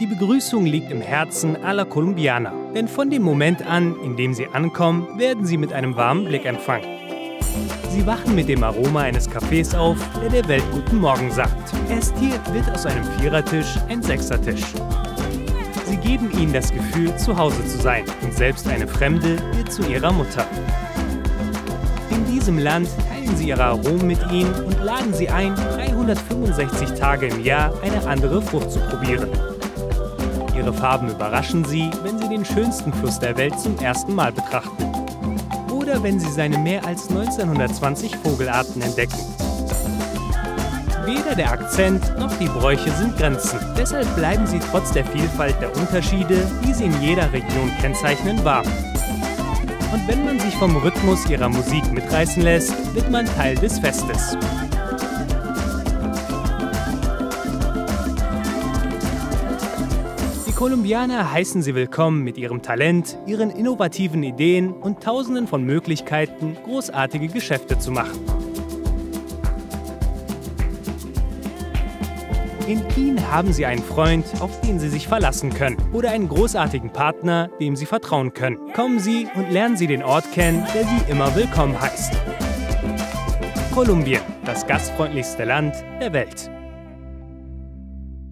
Die Begrüßung liegt im Herzen aller Kolumbianer. Denn von dem Moment an, in dem sie ankommen, werden sie mit einem warmen Blick empfangen. Sie wachen mit dem Aroma eines Kaffees auf, der der Welt guten Morgen sagt. Erst hier wird aus einem Vierertisch ein Sechsertisch. Sie geben ihnen das Gefühl, zu Hause zu sein. Und selbst eine Fremde wird zu ihrer Mutter. In diesem Land teilen sie ihre Aromen mit ihnen und laden sie ein, 365 Tage im Jahr eine andere Frucht zu probieren. Ihre Farben überraschen sie, wenn sie den schönsten Fluss der Welt zum ersten Mal betrachten. Oder wenn sie seine mehr als 1920 Vogelarten entdecken. Weder der Akzent noch die Bräuche sind Grenzen. Deshalb bleiben sie trotz der Vielfalt der Unterschiede, die sie in jeder Region kennzeichnen, warm. Und wenn man sich vom Rhythmus ihrer Musik mitreißen lässt, wird man Teil des Festes. Die Kolumbianer heißen sie willkommen mit ihrem Talent, ihren innovativen Ideen und tausenden von Möglichkeiten, großartige Geschäfte zu machen. In ihnen haben sie einen Freund, auf den sie sich verlassen können, oder einen großartigen Partner, dem sie vertrauen können. Kommen Sie und lernen Sie den Ort kennen, der Sie immer willkommen heißt. Kolumbien, das gastfreundlichste Land der Welt.